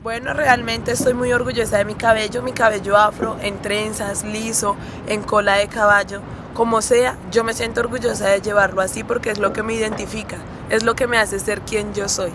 Bueno, realmente estoy muy orgullosa de mi cabello afro, en trenzas, liso, en cola de caballo. Como sea, yo me siento orgullosa de llevarlo así porque es lo que me identifica, es lo que me hace ser quien yo soy.